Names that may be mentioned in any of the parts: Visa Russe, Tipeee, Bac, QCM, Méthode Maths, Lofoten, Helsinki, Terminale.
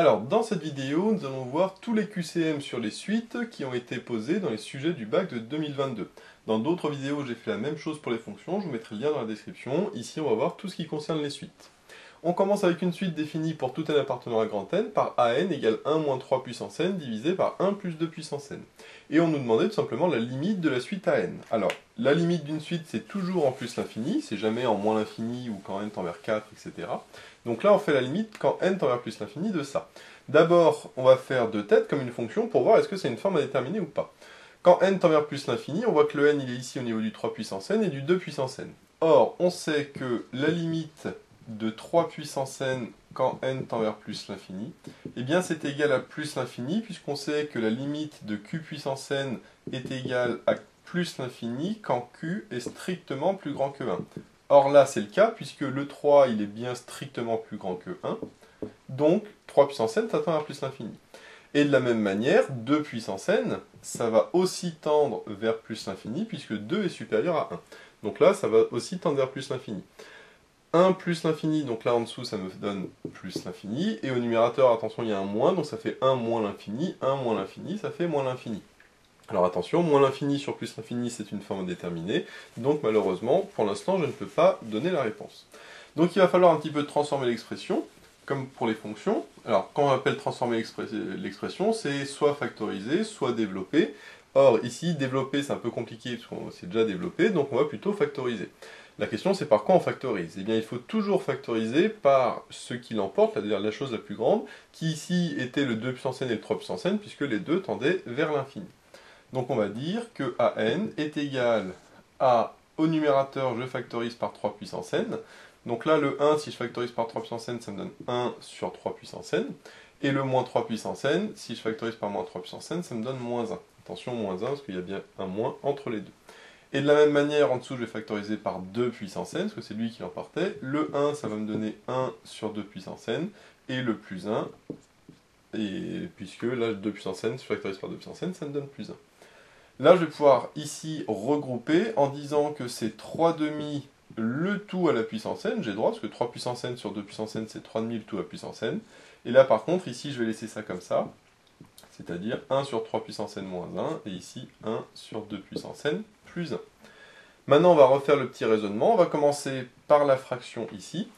Alors, dans cette vidéo, nous allons voir tous les QCM sur les suites qui ont été posés dans les sujets du bac de 2022. Dans d'autres vidéos, j'ai fait la même chose pour les fonctions, je vous mettrai le lien dans la description. Ici, on va voir tout ce qui concerne les suites. On commence avec une suite définie pour tout n appartenant à grand N par AN égale 1 moins 3 puissance N divisé par 1 plus 2 puissance N. Et on nous demandait tout simplement la limite de la suite AN. Alors, la limite d'une suite, c'est toujours en plus l'infini, c'est jamais en moins l'infini ou quand n tend vers 4, etc. Donc là, on fait la limite quand n tend vers plus l'infini de ça. D'abord, on va faire deux têtes comme une fonction pour voir est-ce que c'est une forme à déterminer ou pas. Quand n tend vers plus l'infini, on voit que le n, il est ici au niveau du 3 puissance n et du 2 puissance n. Or, on sait que la limite de 3 puissance n quand n tend vers plus l'infini, eh bien c'est égal à plus l'infini, puisqu'on sait que la limite de q puissance n est égale à plus l'infini quand q est strictement plus grand que 1. Or là, c'est le cas, puisque le 3, il est bien strictement plus grand que 1, donc 3 puissance n, ça tend vers plus l'infini. Et de la même manière, 2 puissance n, ça va aussi tendre vers plus l'infini, puisque 2 est supérieur à 1. Donc là, ça va aussi tendre vers plus l'infini. 1 plus l'infini, donc là en dessous ça me donne plus l'infini, et au numérateur, attention, il y a un moins, donc ça fait 1 moins l'infini, 1 moins l'infini, ça fait moins l'infini. Alors attention, moins l'infini sur plus l'infini, c'est une forme indéterminée, donc malheureusement, pour l'instant, je ne peux pas donner la réponse. Donc il va falloir un petit peu transformer l'expression, comme pour les fonctions. Alors quand on appelle transformer l'expression, c'est soit factoriser, soit développer. Or ici, développer c'est un peu compliqué, parce qu'on s'est déjà développé, donc on va plutôt factoriser. La question, c'est par quoi on factorise? Eh bien, il faut toujours factoriser par ce qui l'emporte, c'est-à-dire la chose la plus grande, qui ici était le 2 puissance n et le 3 puissance n, puisque les deux tendaient vers l'infini. Donc on va dire que AN est égal à, au numérateur, je factorise par 3 puissance n. Donc là, le 1, si je factorise par 3 puissance n, ça me donne 1 sur 3 puissance n. Et le moins 3 puissance n, si je factorise par moins 3 puissance n, ça me donne moins 1. Attention, moins 1, parce qu'il y a bien un moins entre les deux. Et de la même manière, en dessous, je vais factoriser par 2 puissance n, parce que c'est lui qui l'emportait. Le 1, ça va me donner 1 sur 2 puissance n, et le plus 1, et puisque là, 2 puissance n, si je factorise par 2 puissance n, ça me donne plus 1. Là, je vais pouvoir ici regrouper en disant que c'est 3 demi le tout à la puissance n, j'ai droit, parce que 3 puissance n sur 2 puissance n, c'est 3 demi le tout à la puissance n. Et là, par contre, ici, je vais laisser ça comme ça, c'est-à-dire 1 sur 3 puissance n moins 1, et ici, 1 sur 2 puissance n plus 1. Maintenant, on va refaire le petit raisonnement. On va commencer par la fraction ici.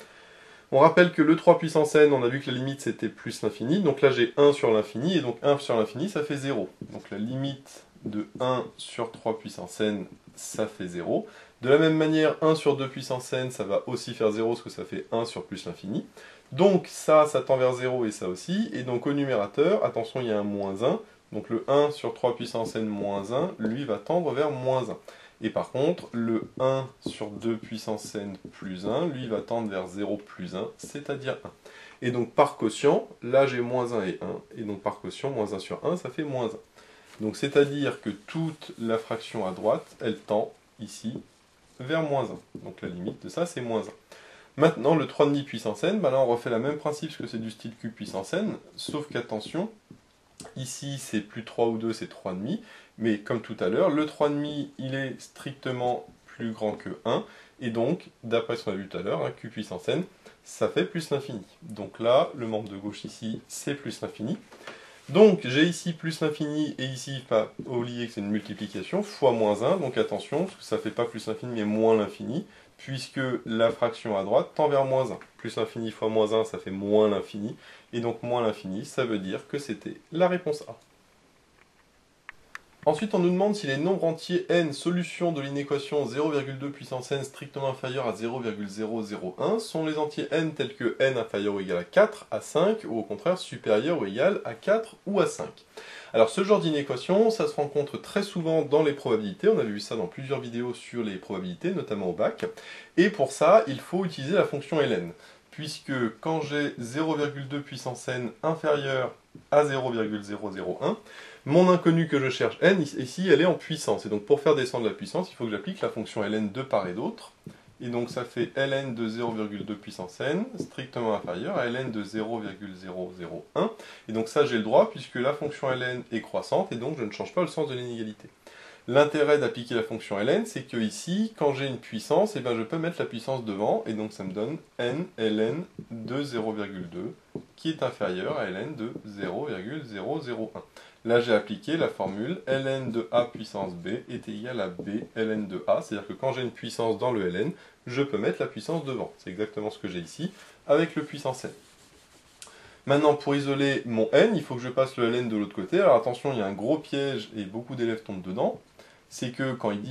On rappelle que le 3 puissance n, on a vu que la limite c'était plus l'infini. Donc là, j'ai 1 sur l'infini, et donc 1 sur l'infini, ça fait 0. Donc la limite de 1 sur 3 puissance n, ça fait 0. De la même manière, 1 sur 2 puissance n, ça va aussi faire 0, parce que ça fait 1 sur plus l'infini. Donc ça tend vers 0, et ça aussi. Et donc au numérateur, attention, il y a un moins 1. Donc le 1 sur 3 puissance n moins 1, lui, va tendre vers moins 1. Et par contre, le 1 sur 2 puissance n plus 1, lui, va tendre vers 0 plus 1, c'est-à-dire 1. Et donc par quotient, là j'ai moins 1 et 1. Et donc par quotient, moins 1 sur 1, ça fait moins 1. Donc c'est-à-dire que toute la fraction à droite, elle tend ici vers moins 1. Donc la limite de ça, c'est moins 1. Maintenant, le 3,5 puissance n, bah là on refait le même principe, parce que c'est du style q puissance n, sauf qu'attention, ici, c'est plus 3 ou 2, c'est 3,5. Mais comme tout à l'heure, le 3,5, il est strictement plus grand que 1. Et donc, d'après ce qu'on a vu tout à l'heure, hein, q puissance n, ça fait plus l'infini. Donc là, le membre de gauche ici, c'est plus l'infini. Donc, j'ai ici plus l'infini, et ici, pas oublier que c'est une multiplication, fois moins 1. Donc attention, parce que ça ne fait pas plus l'infini, mais moins l'infini, puisque la fraction à droite tend vers moins 1. Plus l'infini fois moins 1, ça fait moins l'infini. Et donc moins l'infini, ça veut dire que c'était la réponse A. Ensuite, on nous demande si les nombres entiers n solutions de l'inéquation 0,2 puissance n strictement inférieure à 0,001 sont les entiers n tels que n inférieur ou égal à 4, à 5, ou au contraire supérieur ou égal à 4 ou à 5. Alors ce genre d'inéquation, ça se rencontre très souvent dans les probabilités, on a vu ça dans plusieurs vidéos sur les probabilités, notamment au bac, et pour ça, il faut utiliser la fonction ln, puisque quand j'ai 0,2 puissance n inférieure à 0,001, mon inconnue que je cherche n, ici, elle est en puissance. Et donc pour faire descendre la puissance, il faut que j'applique la fonction ln de part et d'autre. Et donc ça fait ln de 0,2 puissance n, strictement inférieure à ln de 0,001. Et donc ça, j'ai le droit, puisque la fonction ln est croissante, et donc je ne change pas le sens de l'inégalité. L'intérêt d'appliquer la fonction ln, c'est que ici, quand j'ai une puissance, eh ben, je peux mettre la puissance devant, et donc ça me donne n ln de 0,2, qui est inférieur à ln de 0,001. Là, j'ai appliqué la formule ln de a puissance b est égale à b ln de a, c'est-à-dire que quand j'ai une puissance dans le ln, je peux mettre la puissance devant. C'est exactement ce que j'ai ici, avec le puissance n. Maintenant, pour isoler mon n, il faut que je passe le ln de l'autre côté. Alors attention, il y a un gros piège, et beaucoup d'élèves tombent dedans. C'est que quand ils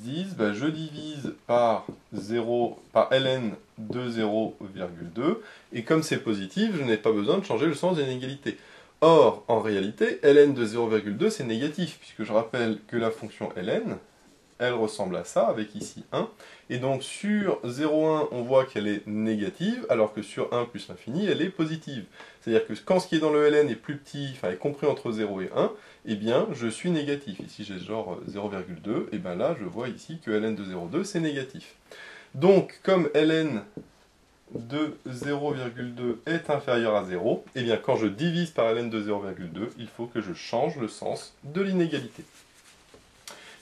disent bah, je divise par ln de 0,2, et comme c'est positif, je n'ai pas besoin de changer le sens d'inégalité. Or, en réalité, ln de 0,2, c'est négatif, puisque je rappelle que la fonction ln, elle ressemble à ça, avec ici 1. Et donc sur 0,1, on voit qu'elle est négative, alors que sur 1 plus l'infini, elle est positive. C'est-à-dire que quand ce qui est dans le ln est plus petit, enfin est compris entre 0 et 1, eh bien je suis négatif. Ici j'ai genre 0,2, et bien là je vois ici que ln de 0,2 c'est négatif. Donc comme ln de 0,2 est inférieur à 0, eh bien quand je divise par ln de 0,2, il faut que je change le sens de l'inégalité.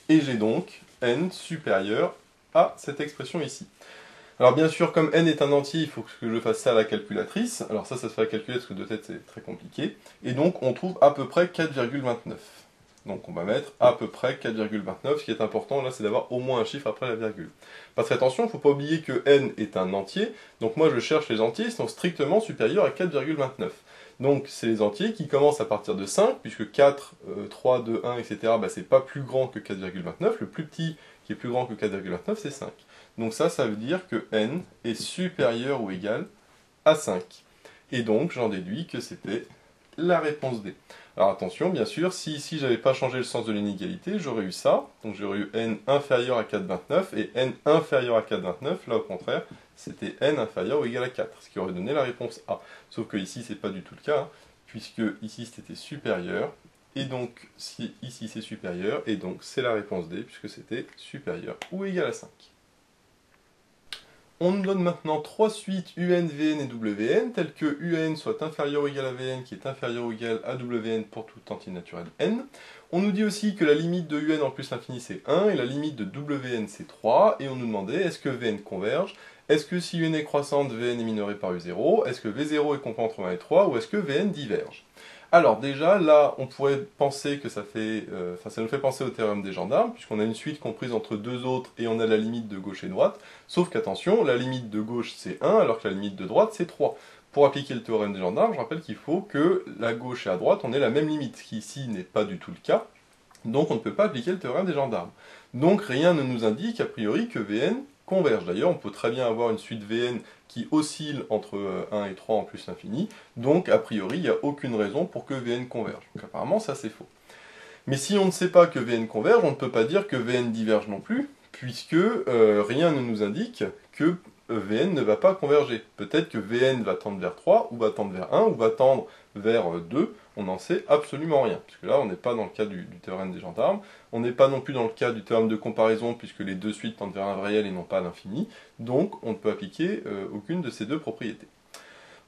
Et j'ai donc n supérieur à cette expression ici. Alors bien sûr, comme n est un entier, il faut que je fasse ça à la calculatrice. Alors ça se fait à la calculatrice, parce que de tête c'est très compliqué. Et donc on trouve à peu près 4,29. Donc on va mettre à peu près 4,29. Ce qui est important là, c'est d'avoir au moins un chiffre après la virgule. Parce que attention, il ne faut pas oublier que n est un entier. Donc moi je cherche les entiers qui sont strictement supérieurs à 4,29. Donc c'est les entiers qui commencent à partir de 5, puisque 4, 3, 2, 1, etc., bah, c'est pas plus grand que 4,29. Le plus petit qui est plus grand que 4,29, c'est 5. Donc ça veut dire que n est supérieur ou égal à 5. Et donc j'en déduis que c'était la réponse D. Alors attention, bien sûr, si ici j'avais pas changé le sens de l'inégalité, j'aurais eu ça. Donc j'aurais eu n inférieur à 4,29, et n inférieur à 4,29, là au contraire, c'était n inférieur ou égal à 4, ce qui aurait donné la réponse A. Sauf que ici, c'est pas du tout le cas, hein, puisque ici c'était supérieur, et donc si ici c'est supérieur, et donc c'est la réponse D, puisque c'était supérieur ou égal à 5. On nous donne maintenant 3 suites UN, VN et WN, telles que UN soit inférieur ou égal à VN, qui est inférieur ou égal à WN pour toute entier naturel N. On nous dit aussi que la limite de UN en plus l'infini c'est 1, et la limite de WN c'est 3, et on nous demandait est-ce que VN converge, est-ce que si UN est croissante, VN est minorée par U0, est-ce que V0 est compris entre 1 et 3, ou est-ce que VN diverge? Alors déjà, là, on pourrait penser que ça nous fait penser au théorème des gendarmes, puisqu'on a une suite comprise entre deux autres et on a la limite de gauche et droite, sauf qu'attention, la limite de gauche c'est 1, alors que la limite de droite c'est 3. Pour appliquer le théorème des gendarmes, je rappelle qu'il faut que la gauche et la droite, on ait la même limite, ce qui ici n'est pas du tout le cas, donc on ne peut pas appliquer le théorème des gendarmes. Donc rien ne nous indique a priori que VN converge. D'ailleurs, on peut très bien avoir une suite VN qui oscille entre 1 et 3 en plus l'infini, donc a priori, il n'y a aucune raison pour que VN converge. Donc apparemment, ça c'est faux. Mais si on ne sait pas que VN converge, on ne peut pas dire que VN diverge non plus, puisque rien ne nous indique que VN ne va pas converger. Peut-être que VN va tendre vers 3, ou va tendre vers 1, ou va tendre vers 2, on n'en sait absolument rien, puisque là on n'est pas dans le cas du théorème des gendarmes, on n'est pas non plus dans le cas du théorème de comparaison, puisque les deux suites tendent vers un réel et non pas à l'infini, donc on ne peut appliquer aucune de ces deux propriétés.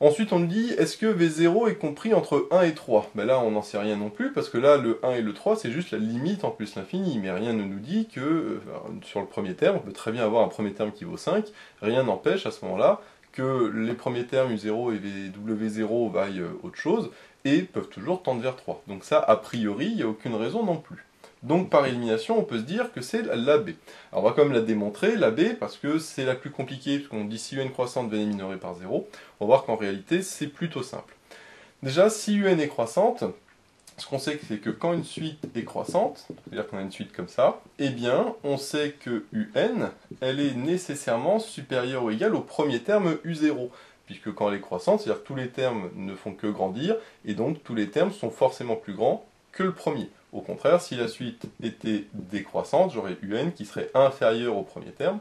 Ensuite on nous dit, est-ce que V0 est compris entre 1 et 3 ben là on n'en sait rien non plus, parce que là le 1 et le 3 c'est juste la limite en plus l'infini, mais rien ne nous dit que, sur le premier terme, on peut très bien avoir un premier terme qui vaut 5, rien n'empêche à ce moment-là que les premiers termes U0 et W0 vaillent autre chose, et peuvent toujours tendre vers 3. Donc ça, a priori, il n'y a aucune raison non plus. Donc par élimination, on peut se dire que c'est la B. Alors on va quand même la démontrer, la B, parce que c'est la plus compliquée, puisqu'on dit si UN croissante, VN est minorée par 0, on va voir qu'en réalité, c'est plutôt simple. Déjà, si UN est croissante, ce qu'on sait, c'est que quand une suite est croissante, c'est-à-dire qu'on a une suite comme ça, eh bien, on sait que UN, elle est nécessairement supérieure ou égale au premier terme U0, puisque quand elle est croissante, c'est-à-dire que tous les termes ne font que grandir, et donc tous les termes sont forcément plus grands que le premier. Au contraire, si la suite était décroissante, j'aurais UN qui serait inférieur au premier terme,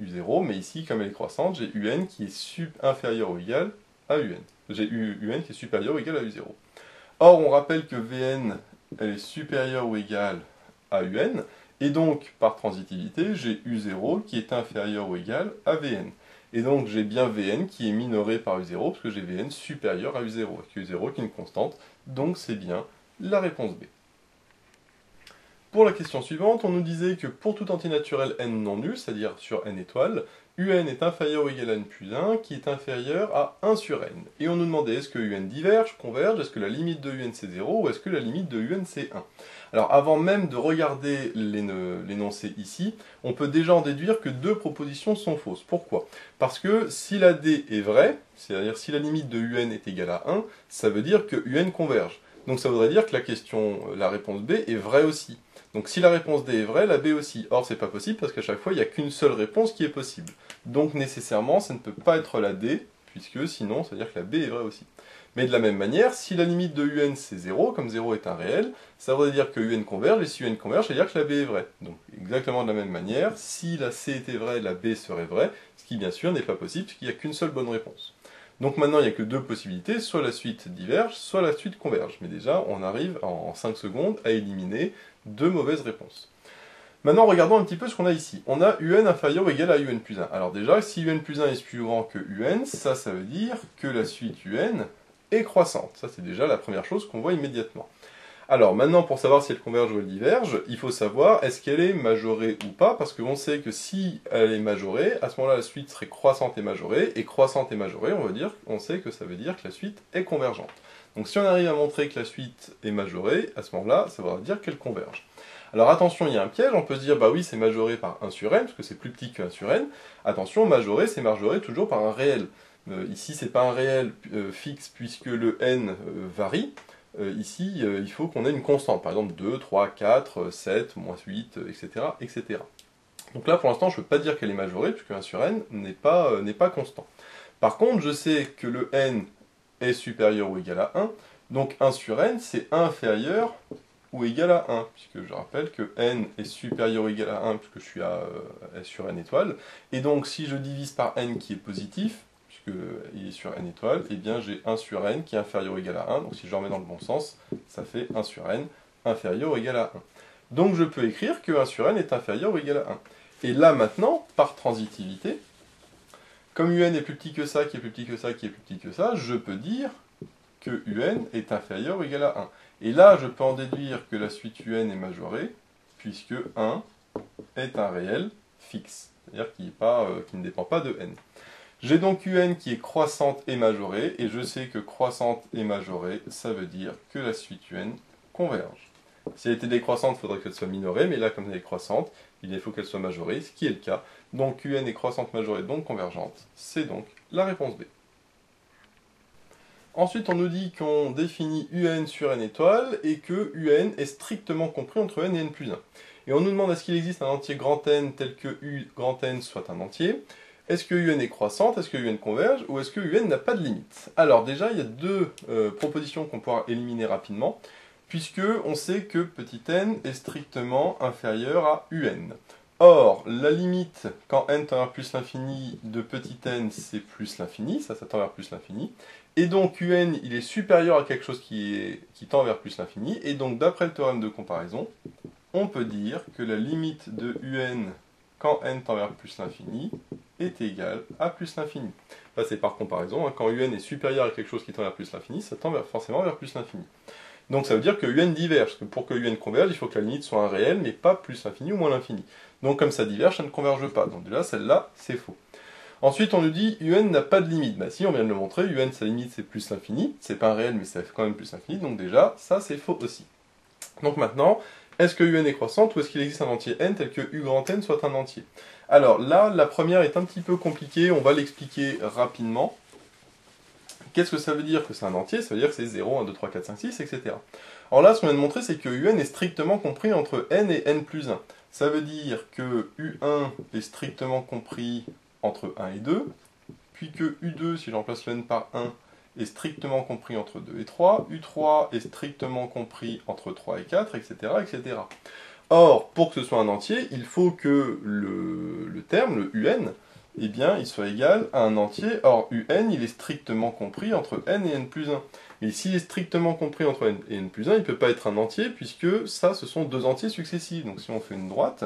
U0, mais ici, comme elle est croissante, j'ai UN qui est inférieur ou égal à UN. J'ai UN qui est supérieur ou égal à U0. Or, on rappelle que Vn elle est supérieure ou égale à Un, et donc, par transitivité, j'ai U0 qui est inférieur ou égal à Vn. Et donc, j'ai bien Vn qui est minoré par U0, parce que j'ai Vn supérieur à U0, avec U0 qui est une constante, donc c'est bien la réponse B. Pour la question suivante, on nous disait que pour tout antinaturel n non nul, c'est-à-dire sur n étoiles, un est inférieur ou égal à n plus 1, qui est inférieur à 1 sur n. Et on nous demandait, est-ce que un diverge, converge, est-ce que la limite de un c'est 0, ou est-ce que la limite de un c'est 1 ? Alors avant même de regarder l'énoncé ici, on peut déjà en déduire que deux propositions sont fausses. Pourquoi ? Parce que si la D est vraie, c'est-à-dire si la limite de un est égale à 1, ça veut dire que un converge. Donc ça voudrait dire que la réponse B est vraie aussi. Donc si la réponse D est vraie, la B aussi. Or c'est pas possible parce qu'à chaque fois il n'y a qu'une seule réponse qui est possible. Donc nécessairement ça ne peut pas être la D, puisque sinon ça veut dire que la B est vraie aussi. Mais de la même manière, si la limite de un c'est 0, comme 0 est un réel, ça voudrait dire que un converge, et si un converge, ça veut dire que la B est vraie. Donc exactement de la même manière, si la C était vraie, la B serait vraie, ce qui bien sûr n'est pas possible puisqu'il n'y a qu'une seule bonne réponse. Donc maintenant, il n'y a que deux possibilités, soit la suite diverge, soit la suite converge. Mais déjà, on arrive en 5 secondes à éliminer deux mauvaises réponses. Maintenant, regardons un petit peu ce qu'on a ici. On a un inférieur ou égal à un plus 1. Alors déjà, si un plus 1 est plus grand que un, ça veut dire que la suite un est croissante. Ça, c'est déjà la première chose qu'on voit immédiatement. Alors maintenant, pour savoir si elle converge ou elle diverge, il faut savoir est-ce qu'elle est majorée ou pas, parce qu'on sait que si elle est majorée, à ce moment-là la suite serait croissante et majorée, on sait que ça veut dire que la suite est convergente. Donc si on arrive à montrer que la suite est majorée, à ce moment-là, ça voudra dire qu'elle converge. Alors attention, il y a un piège, on peut se dire, bah oui, c'est majoré par 1 sur n, parce que c'est plus petit que 1 sur n. Attention, majoré, c'est majoré toujours par un réel. Ici, c'est pas un réel fixe, puisque le n varie. Ici, il faut qu'on ait une constante, par exemple 2, 3, 4, 7, -8, etc., etc. Donc là, pour l'instant, je ne peux pas dire qu'elle est majorée, puisque 1 sur n n'est pas constant. Par contre, je sais que le n est supérieur ou égal à 1, donc 1 sur n, c'est 1 inférieur ou égal à 1, puisque je rappelle que n est supérieur ou égal à 1, puisque je suis à s sur n étoiles, et donc si je divise par n qui est positif, puisqu'il est sur n étoiles, et bien j'ai 1 sur n qui est inférieur ou égal à 1, donc si je remets dans le bon sens, ça fait 1 sur n inférieur ou égal à 1. Donc je peux écrire que 1 sur n est inférieur ou égal à 1. Et là maintenant, par transitivité, comme un est plus petit que ça, qui est plus petit que ça, qui est plus petit que ça, je peux dire que un est inférieur ou égal à 1. Et là, je peux en déduire que la suite un est majorée, puisque 1 est un réel fixe, c'est-à-dire qu'il ne dépend pas de n. J'ai donc un qui est croissante et majorée, et je sais que croissante et majorée, ça veut dire que la suite un converge. Si elle était décroissante, il faudrait qu'elle soit minorée, mais là, comme elle est croissante, il faut qu'elle soit majorée, ce qui est le cas. Donc un est croissante majorée, donc convergente. C'est donc la réponse B. Ensuite, on nous dit qu'on définit un sur n étoiles, et que un est strictement compris entre n et n plus 1. Et on nous demande est-ce qu'il existe un entier grand N tel que U grand N soit un entier. Est-ce que un est croissante, est-ce que un converge, ou est-ce que un n'a pas de limite? Alors déjà, il y a deux propositions qu'on pourra éliminer rapidement, puisque on sait que petit n est strictement inférieur à un. Or, la limite, quand n tend vers plus l'infini, de petit n, c'est plus l'infini, ça tend vers plus l'infini, et donc un, il est supérieur à quelque chose qui tend vers plus l'infini, et donc d'après le théorème de comparaison, on peut dire que la limite de un quand n tend vers plus l'infini, est égal à plus l'infini. Là, c'est par comparaison, hein, quand un est supérieur à quelque chose qui tend vers plus l'infini, ça tend forcément vers plus l'infini. Donc ça veut dire que un diverge, parce que pour que un converge, il faut que la limite soit un réel, mais pas plus l'infini ou moins l'infini. Donc comme ça diverge, ça ne converge pas. Donc déjà, celle-là, c'est faux. Ensuite, on nous dit un n'a pas de limite. Bah si, on vient de le montrer, un, sa limite, c'est plus l'infini. C'est pas un réel, mais c'est quand même plus l'infini. Donc déjà, ça, c'est faux aussi. Donc maintenant, est-ce que un est croissante ou est-ce qu'il existe un entier n tel que u grand n soit un entier? Alors là, la première est un petit peu compliquée, on va l'expliquer rapidement. Qu'est-ce que ça veut dire que c'est un entier? Ça veut dire que c'est 0, 1, 2, 3, 4, 5, 6, etc. Alors là, ce qu'on vient de montrer, c'est que un est strictement compris entre n et n plus 1. Ça veut dire que u1 est strictement compris entre 1 et 2, puis que u2, si j'en place le n par 1, est strictement compris entre 2 et 3, U3 est strictement compris entre 3 et 4, etc., etc. Or, pour que ce soit un entier, il faut que le terme, le un, eh bien, il soit égal à un entier. Or, un, il est strictement compris entre n et n plus 1. Mais s'il est strictement compris entre n et n plus 1, il ne peut pas être un entier, puisque ça, ce sont deux entiers successifs. Donc, si on fait une droite,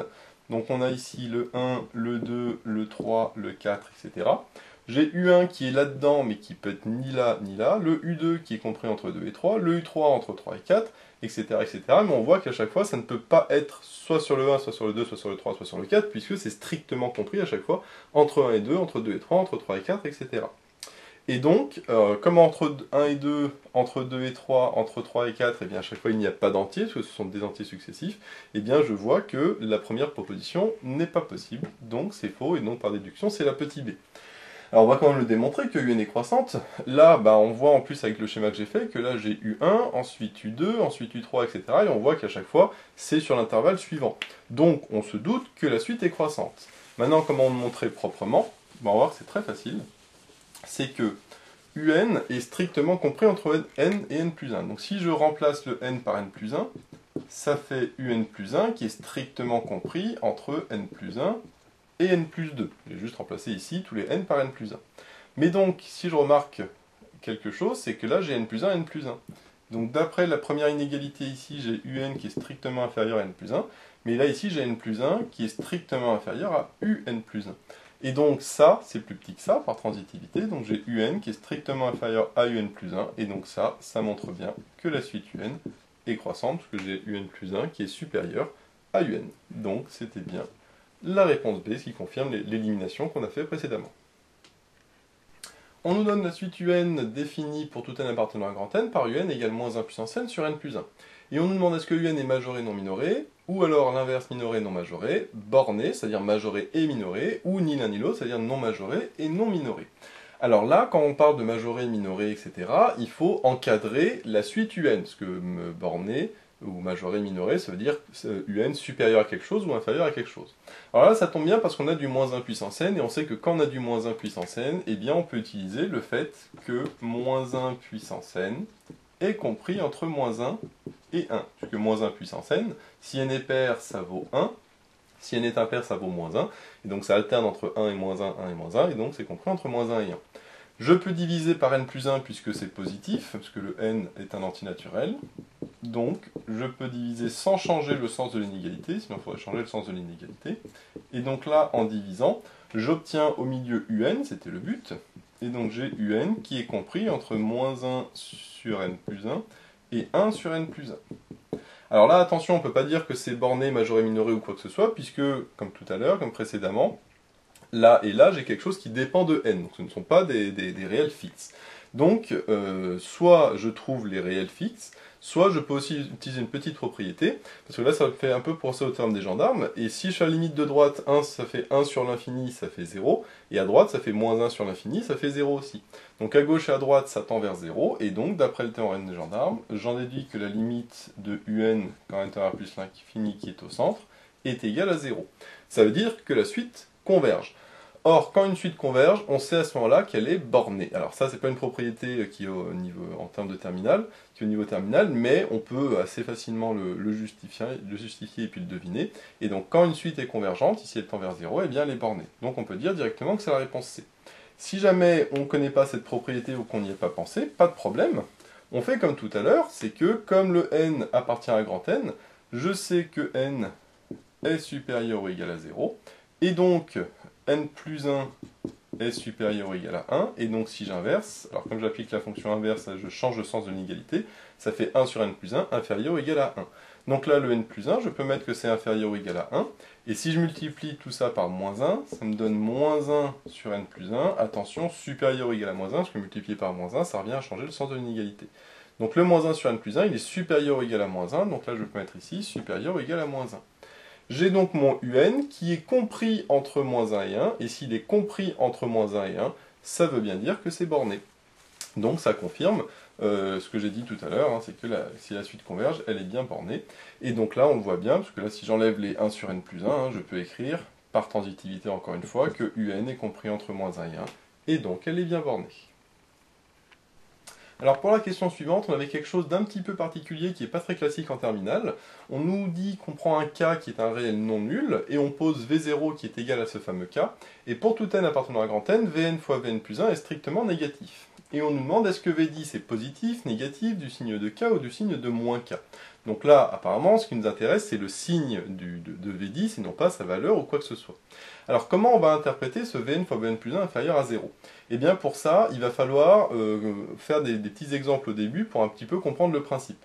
donc on a ici le 1, le 2, le 3, le 4, etc., J'ai U1 qui est là-dedans, mais qui peut être ni là, ni là. Le U2 qui est compris entre 2 et 3. Le U3 entre 3 et 4, etc. etc. Mais on voit qu'à chaque fois, ça ne peut pas être soit sur le 1, soit sur le 2, soit sur le 3, soit sur le 4, puisque c'est strictement compris à chaque fois entre 1 et 2, entre 2 et 3, entre 3 et 4, etc. Et donc, comme entre 1 et 2, entre 2 et 3, entre 3 et 4, et bien à chaque fois il n'y a pas d'entiers, parce que ce sont des entiers successifs, et bien je vois que la première proposition n'est pas possible, donc c'est faux, et donc par déduction c'est la petit b. Alors on va quand même le démontrer que UN est croissante. Là, bah, on voit en plus avec le schéma que j'ai fait, que là j'ai U1, ensuite U2, ensuite U3, etc. Et on voit qu'à chaque fois, c'est sur l'intervalle suivant. Donc on se doute que la suite est croissante. Maintenant, comment le montrer proprement? Bah, on va voir que c'est très facile. C'est que UN est strictement compris entre N et N plus 1. Donc si je remplace le N par N plus 1, ça fait UN plus 1 qui est strictement compris entre N plus 1 et N plus 2. J'ai juste remplacé ici tous les N par N plus 1. Mais donc, si je remarque quelque chose, c'est que là j'ai N plus 1 et N plus 1. Donc d'après la première inégalité ici, j'ai UN qui est strictement inférieur à N plus 1, mais là ici j'ai N plus 1 qui est strictement inférieur à UN plus 1. Et donc ça, c'est plus petit que ça, par transitivité, donc j'ai UN qui est strictement inférieur à UN plus 1, et donc ça, ça montre bien que la suite UN est croissante, parce que j'ai UN plus 1 qui est supérieur à UN. Donc c'était bien la réponse B, ce qui confirme l'élimination qu'on a fait précédemment. On nous donne la suite UN définie pour tout n appartenant à grand N par UN égale moins 1 puissance n sur n plus 1. Et on nous demande est-ce que UN est majoré non minoré, ou alors l'inverse minoré non majoré, borné, c'est-à-dire majoré et minoré, ou ni l'un ni l'autre, c'est-à-dire non majoré et non minoré. Alors là, quand on parle de majoré, minoré, etc., il faut encadrer la suite UN, parce que borné ou majoré, minoré, ça veut dire UN supérieur à quelque chose ou inférieur à quelque chose. Alors là, ça tombe bien parce qu'on a du moins 1 puissance n, et on sait que quand on a du moins 1 puissance n, eh bien on peut utiliser le fait que moins 1 puissance n est compris entre moins 1 et 1. Puisque moins 1 puissance n, si n est pair, ça vaut 1, si n est impair, ça vaut moins 1, et donc ça alterne entre 1 et moins 1, 1 et moins 1, et donc c'est compris entre moins 1 et 1. Je peux diviser par n plus 1 puisque c'est positif, parce que le n est un entier naturel. Donc, je peux diviser sans changer le sens de l'inégalité, sinon il faudrait changer le sens de l'inégalité. Et donc là, en divisant, j'obtiens au milieu UN, c'était le but. Et donc j'ai UN qui est compris entre moins 1 sur n plus 1 et 1 sur n plus 1. Alors là, attention, on ne peut pas dire que c'est borné, majoré, minoré ou quoi que ce soit, puisque, comme tout à l'heure, comme précédemment, là et là, j'ai quelque chose qui dépend de n. Donc ce ne sont pas des réels fixes. Donc, soit je trouve les réels fixes, soit je peux aussi utiliser une petite propriété, parce que là ça fait un peu penser au terme des gendarmes, et si je fais la limite de droite, 1 ça fait 1 sur l'infini, ça fait 0, et à droite ça fait moins 1 sur l'infini, ça fait 0 aussi. Donc à gauche et à droite ça tend vers 0, et donc d'après le théorème des gendarmes, j'en déduis que la limite de UN, quand n tend à plus l'infini qui est au centre, est égale à 0. Ça veut dire que la suite converge. Or, quand une suite converge, on sait à ce moment-là qu'elle est bornée. Alors ça, c'est pas une propriété qui est au niveau terminal, mais on peut assez facilement le justifier et puis le deviner. Et donc, quand une suite est convergente, ici elle tend vers 0, eh bien elle est bornée. Donc on peut dire directement que c'est la réponse C. Si jamais on ne connaît pas cette propriété ou qu'on n'y a pas pensé, pas de problème. On fait comme tout à l'heure, c'est que comme le n appartient à grand N, je sais que n est supérieur ou égal à 0, et donc n plus 1 est supérieur ou égal à 1, et donc si j'inverse, alors comme j'applique la fonction inverse, je change le sens de l'inégalité, ça fait 1 sur n plus 1, inférieur ou égal à 1. Donc là, le n plus 1, je peux mettre que c'est inférieur ou égal à 1, et si je multiplie tout ça par moins 1, ça me donne moins 1 sur n plus 1, attention, supérieur ou égal à moins 1, parce que multiplier par moins 1, ça revient à changer le sens de l'inégalité. Donc le moins 1 sur n plus 1, il est supérieur ou égal à moins 1, donc là je peux mettre ici, supérieur ou égal à moins 1. J'ai donc mon UN qui est compris entre moins 1 et 1, et s'il est compris entre moins 1 et 1, ça veut bien dire que c'est borné. Donc ça confirme ce que j'ai dit tout à l'heure, hein, c'est que si la suite converge, elle est bien bornée. Et donc là, on le voit bien, parce que là, si j'enlève les 1 sur n plus 1, hein, je peux écrire, par transitivité encore une fois, que UN est compris entre moins 1 et 1, et donc elle est bien bornée. Alors pour la question suivante, on avait quelque chose d'un petit peu particulier qui n'est pas très classique en terminale. On nous dit qu'on prend un K qui est un réel non nul, et on pose V0 qui est égal à ce fameux K, et pour tout n appartenant à grand N, Vn fois Vn plus 1 est strictement négatif. et on nous demande est-ce que V10 est positif, négatif, du signe de K ou du signe de moins K. Donc là, apparemment, ce qui nous intéresse, c'est le signe de V10 et non pas sa valeur ou quoi que ce soit. Alors comment on va interpréter ce Vn fois Vn plus 1 inférieur à 0 ? Eh bien pour ça, il va falloir faire des petits exemples au début pour un petit peu comprendre le principe.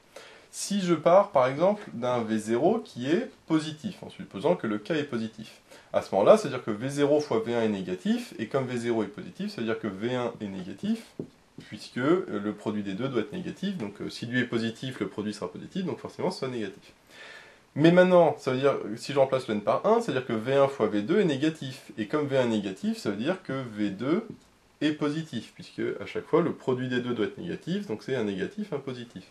Si je pars par exemple d'un V0 qui est positif, en supposant que le K est positif, à ce moment-là, c'est-à-dire que V0 fois V1 est négatif, et comme V0 est positif, c'est-à-dire que V1 est négatif, puisque le produit des deux doit être négatif, donc si lui est positif, le produit sera positif, donc forcément ce sera négatif. Mais maintenant, ça veut dire si je remplace le n par 1, c'est-à-dire que V1 fois V2 est négatif, et comme V1 est négatif, ça veut dire que V2 est positif, puisque à chaque fois le produit des deux doit être négatif, donc c'est un négatif, un positif.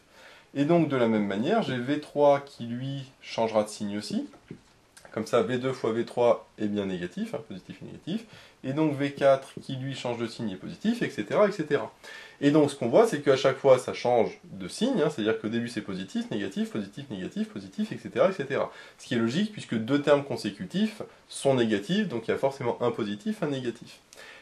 Et donc de la même manière, j'ai V3 qui lui changera de signe aussi. Comme ça, V2 fois V3 est bien négatif, hein, positif et négatif. Et donc V4 qui lui change de signe est positif, etc. etc. Et donc ce qu'on voit, c'est qu'à chaque fois ça change de signe, hein, c'est-à-dire qu'au début c'est positif, négatif, positif, négatif, positif, etc., etc. Ce qui est logique puisque deux termes consécutifs sont négatifs, donc il y a forcément un positif, un négatif.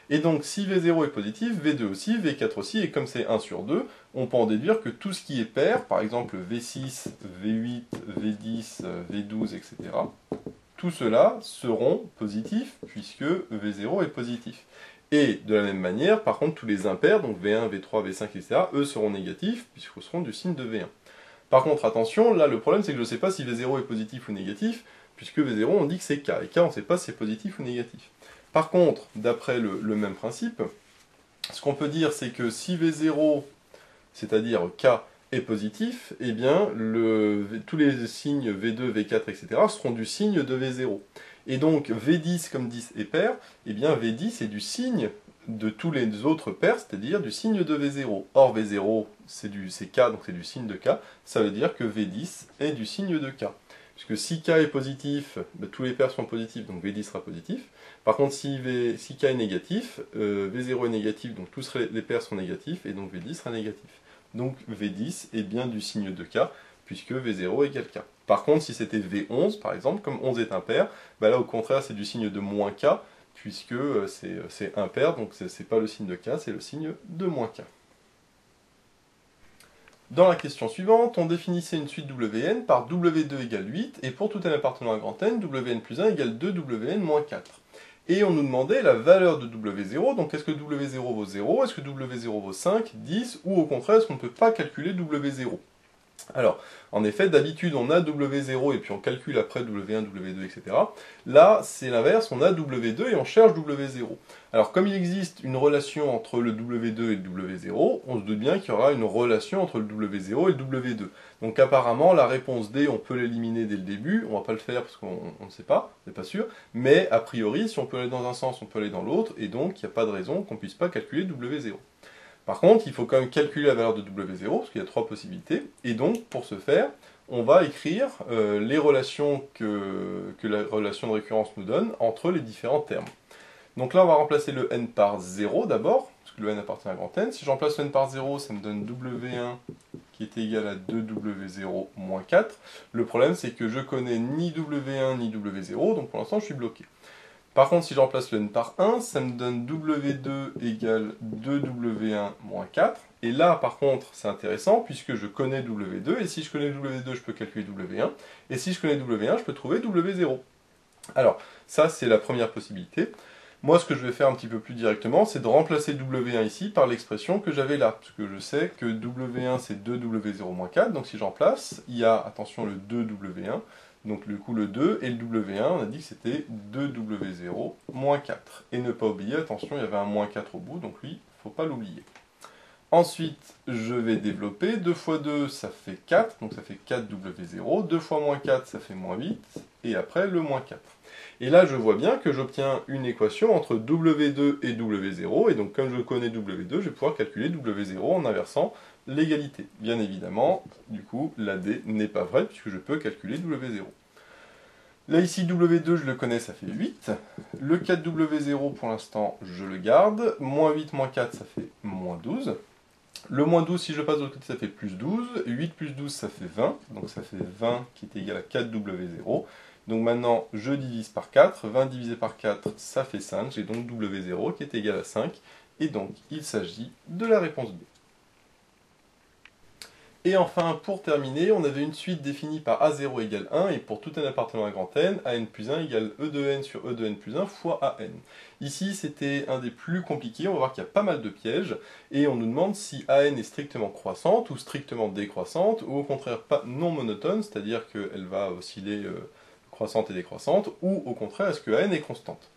Et donc si V0 est positif, V2 aussi, V4 aussi, et comme c'est 1 sur 2, on peut en déduire que tout ce qui est pair, par exemple V6, V8, V10, V12, etc., tout cela seront positifs, puisque V0 est positif. Et de la même manière, par contre, tous les impairs, donc V1, V3, V5, etc., eux seront négatifs, puisqu'ils seront du signe de V1. Par contre, attention, là le problème c'est que je ne sais pas si V0 est positif ou négatif, puisque V0 on dit que c'est K, et K on ne sait pas si c'est positif ou négatif. Par contre, d'après le même principe, ce qu'on peut dire, c'est que si V0, c'est-à-dire K, est positif, eh bien, tous les signes V2, V4, etc. seront du signe de V0. Et donc, V10, comme 10 est pair, eh bien, V10 est du signe de tous les autres pairs, c'est-à-dire du signe de V0. Or, V0, c'est K, donc c'est du signe de K, ça veut dire que V10 est du signe de K. Puisque si K est positif, bah, tous les pairs sont positifs, donc V10 sera positif. Par contre, si K est négatif, V0 est négatif, donc tous les pairs sont négatifs, et donc V10 sera négatif. Donc V10 est bien du signe de K, puisque V0 égale K. Par contre, si c'était V11, par exemple, comme 11 est impair, bah là au contraire c'est du signe de moins K, puisque c'est impair, donc c'est pas le signe de K, c'est le signe de moins K. Dans la question suivante, on définissait une suite Wn par W2 égale 8, et pour tout n appartenant à grand N, Wn plus 1 égale 2 Wn moins 4. Et on nous demandait la valeur de W0, donc est-ce que W0 vaut 0, est-ce que W0 vaut 5, 10, ou au contraire, est-ce qu'on ne peut pas calculer W0 ? Alors, en effet, d'habitude, on a W0 et puis on calcule après W1, W2, etc. Là, c'est l'inverse, on a W2 et on cherche W0. Alors, comme il existe une relation entre le W2 et le W0, on se doute bien qu'il y aura une relation entre le W0 et le W2. Donc, apparemment, la réponse D, on peut l'éliminer dès le début. On ne va pas le faire parce qu'on ne sait pas, on n'est pas sûr. Mais, a priori, si on peut aller dans un sens, on peut aller dans l'autre. Et donc, il n'y a pas de raison qu'on ne puisse pas calculer W0. Par contre, il faut quand même calculer la valeur de W0, parce qu'il y a trois possibilités. Et donc, pour ce faire, on va écrire les relations que la relation de récurrence nous donne entre les différents termes. Donc là, on va remplacer le n par 0 d'abord, parce que le n appartient à grand N. Si je remplace le n par 0, ça me donne W1 qui est égal à 2W0 moins 4. Le problème, c'est que je ne connais ni W1 ni W0, donc pour l'instant, je suis bloqué. Par contre, si je remplace le n par 1, ça me donne W2 égale 2W1 moins 4. Et là, par contre, c'est intéressant, puisque je connais W2, et si je connais W2, je peux calculer W1, et si je connais W1, je peux trouver W0. Alors, ça, c'est la première possibilité. Moi, ce que je vais faire un petit peu plus directement, c'est de remplacer W1 ici par l'expression que j'avais là, parce que je sais que W1, c'est 2W0 moins 4, donc si je remplace, il y a, attention, le 2W1, donc du coup le 2 et le W1, on a dit que c'était 2W0 moins 4. Et ne pas oublier, attention, il y avait un moins 4 au bout, donc lui, il ne faut pas l'oublier. Ensuite, je vais développer, 2 fois 2, ça fait 4, donc ça fait 4W0, 2 fois moins 4, ça fait moins 8, et après le moins 4. Et là, je vois bien que j'obtiens une équation entre W2 et W0, et donc comme je connais W2, je vais pouvoir calculer W0 en inversant l'égalité. Bien évidemment, du coup, la D n'est pas vraie, puisque je peux calculer W0. Là, ici, W2, je le connais, ça fait 8. Le 4W0, pour l'instant, je le garde. Moins 8, moins 4, ça fait moins 12. Le moins 12, si je le passe de l'autre côté, ça fait plus 12. 8 plus 12, ça fait 20. Donc ça fait 20 qui est égal à 4W0. Donc maintenant, je divise par 4. 20 divisé par 4, ça fait 5. J'ai donc W0 qui est égal à 5. Et donc, il s'agit de la réponse B. Et enfin, pour terminer, on avait une suite définie par A0 égale 1, et pour tout n appartenant à grand N, AN plus 1 égale E de N sur E de N plus 1 fois AN. Ici, c'était un des plus compliqués, on va voir qu'il y a pas mal de pièges, et on nous demande si AN est strictement croissante, ou strictement décroissante, ou au contraire pas non monotone, c'est-à-dire qu'elle va osciller croissante et décroissante, ou au contraire, est-ce que AN est constante?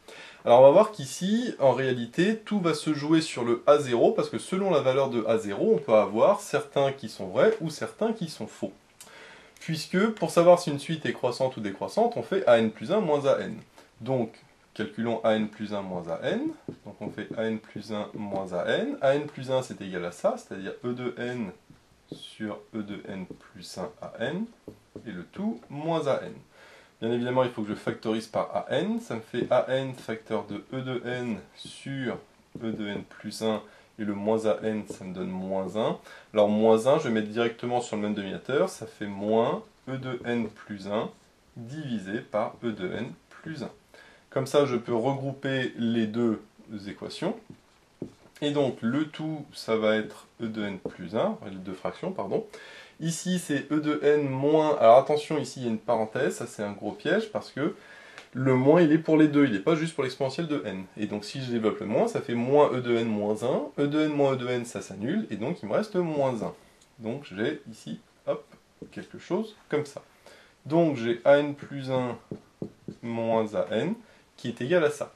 Alors on va voir qu'ici, en réalité, tout va se jouer sur le A0, parce que selon la valeur de A0, on peut avoir certains qui sont vrais ou certains qui sont faux. Puisque, pour savoir si une suite est croissante ou décroissante, on fait AN plus 1 moins AN. Donc, calculons AN plus 1 moins AN. Donc on fait AN plus 1 moins AN. AN plus 1, c'est égal à ça, c'est-à-dire E de N sur E de N plus 1 AN, et le tout moins AN. Bien évidemment, il faut que je factorise par AN, ça me fait AN facteur de E de N sur E de N plus 1, et le moins AN, ça me donne moins 1. Alors moins 1, je vais mettre directement sur le même dénominateur, ça fait moins E de N plus 1 divisé par E de N plus 1. Comme ça, je peux regrouper les deux équations. Et donc, le tout, ça va être E de N plus 1, les deux fractions, pardon. Ici, c'est E de N moins... Alors attention, ici, il y a une parenthèse, ça c'est un gros piège, parce que le moins, il est pour les deux, il n'est pas juste pour l'exponentielle de N. Et donc, si je développe le moins, ça fait moins E de N moins 1, E de N moins E de N, ça s'annule, et donc, il me reste moins 1. Donc, j'ai ici, hop, quelque chose comme ça. Donc, j'ai AN plus 1 moins AN, qui est égal à ça.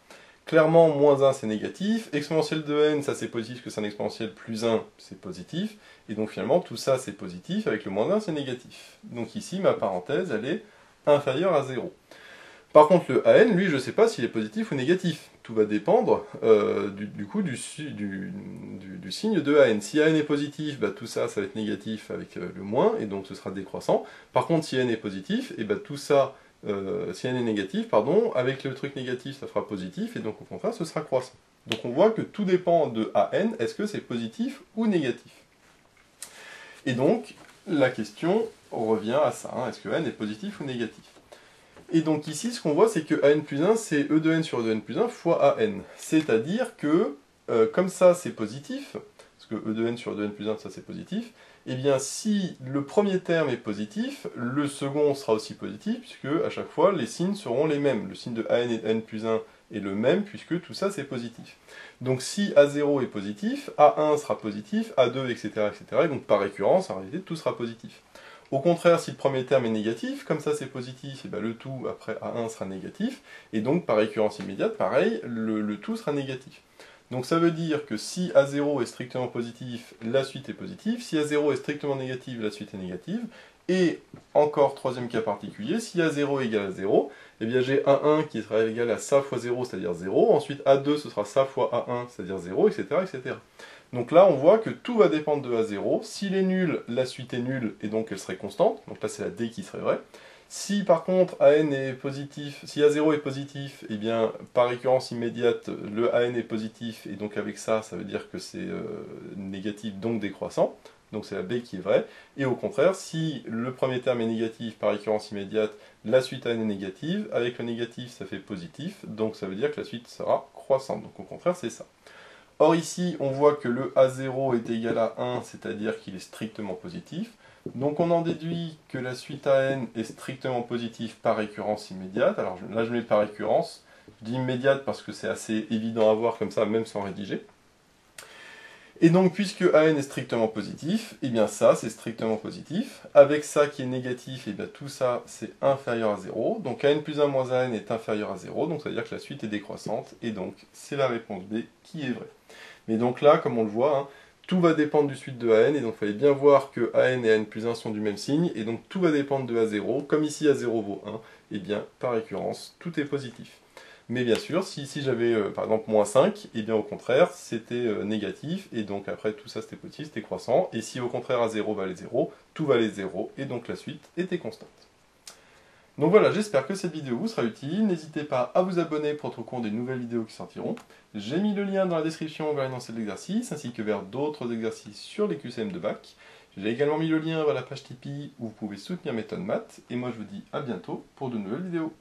Clairement, moins 1, c'est négatif. Exponentielle de n, ça c'est positif, parce que c'est un exponentiel plus 1, c'est positif. Et donc finalement, tout ça c'est positif, avec le moins 1, c'est négatif. Donc ici, ma parenthèse, elle est inférieure à 0. Par contre, le an, lui, je ne sais pas s'il est positif ou négatif. Tout va dépendre du signe de an. Si an est positif, bah, tout ça, ça va être négatif avec le moins, et donc ce sera décroissant. Par contre, si n est positif, et bah, tout ça... si n est négatif, pardon, avec le truc négatif, ça fera positif, et donc au contraire, ce sera croissant. Donc on voit que tout dépend de AN, est-ce que c'est positif ou négatif? Et donc, la question revient à ça, hein, est-ce que AN est positif ou négatif? Et donc ici, ce qu'on voit, c'est que AN plus 1, c'est E de N sur E de N plus 1 fois AN. C'est-à-dire que, comme ça, c'est positif, parce que E de N sur E de N plus 1, ça c'est positif, eh bien, si le premier terme est positif, le second sera aussi positif, puisque à chaque fois, les signes seront les mêmes. Le signe de AN et de N plus 1 est le même, puisque tout ça, c'est positif. Donc, si A0 est positif, A1 sera positif, A2, etc., etc. Et donc, par récurrence, en réalité, tout sera positif. Au contraire, si le premier terme est négatif, comme ça, c'est positif, et bien le tout, après A1, sera négatif. Et donc, par récurrence immédiate, pareil, le tout sera négatif. Donc ça veut dire que si A0 est strictement positif, la suite est positive. Si A0 est strictement négative, la suite est négative. Et encore, troisième cas particulier, si A0 égale à 0, eh bien j'ai A1 qui sera égal à ça fois 0, c'est-à-dire 0. Ensuite, A2, ce sera ça fois A1, c'est-à-dire 0, etc., etc. Donc là, on voit que tout va dépendre de A0. S'il est nul, la suite est nulle, et donc elle serait constante. Donc là, c'est la D qui serait vraie. Si par contre AN est positif, si A0 est positif, eh bien par récurrence immédiate, le AN est positif, et donc avec ça, ça veut dire que c'est négatif, donc décroissant. Donc c'est la B qui est vraie. Et au contraire, si le premier terme est négatif par récurrence immédiate, la suite AN est négative. Avec le négatif, ça fait positif, donc ça veut dire que la suite sera croissante. Donc au contraire, c'est ça. Or ici, on voit que le A0 est égal à 1, c'est-à-dire qu'il est strictement positif. Donc on en déduit que la suite AN est strictement positive par récurrence immédiate. Alors là je mets par récurrence, je dis immédiate parce que c'est assez évident à voir comme ça, même sans rédiger. Et donc puisque AN est strictement positif, et bien ça c'est strictement positif. Avec ça qui est négatif, et bien tout ça c'est inférieur à 0. Donc AN plus 1 moins AN est inférieur à 0, donc ça veut dire que la suite est décroissante. Et donc c'est la réponse B qui est vraie. Mais donc là, comme on le voit... hein, tout va dépendre du suite de AN, et donc il fallait bien voir que AN et AN plus 1 sont du même signe, et donc tout va dépendre de A0. Comme ici A0 vaut 1, et bien par récurrence, tout est positif. Mais bien sûr, si ici j'avais par exemple moins 5, et bien au contraire, c'était négatif, et donc après tout ça c'était positif, c'était croissant, et si au contraire A0 valait 0, tout valait 0, et donc la suite était constante. Donc voilà, j'espère que cette vidéo vous sera utile. N'hésitez pas à vous abonner pour être au courant des nouvelles vidéos qui sortiront. J'ai mis le lien dans la description vers l'énoncé de l'exercice, ainsi que vers d'autres exercices sur les QCM de Bac. J'ai également mis le lien vers la page Tipeee où vous pouvez soutenir Méthode Maths. Et moi je vous dis à bientôt pour de nouvelles vidéos.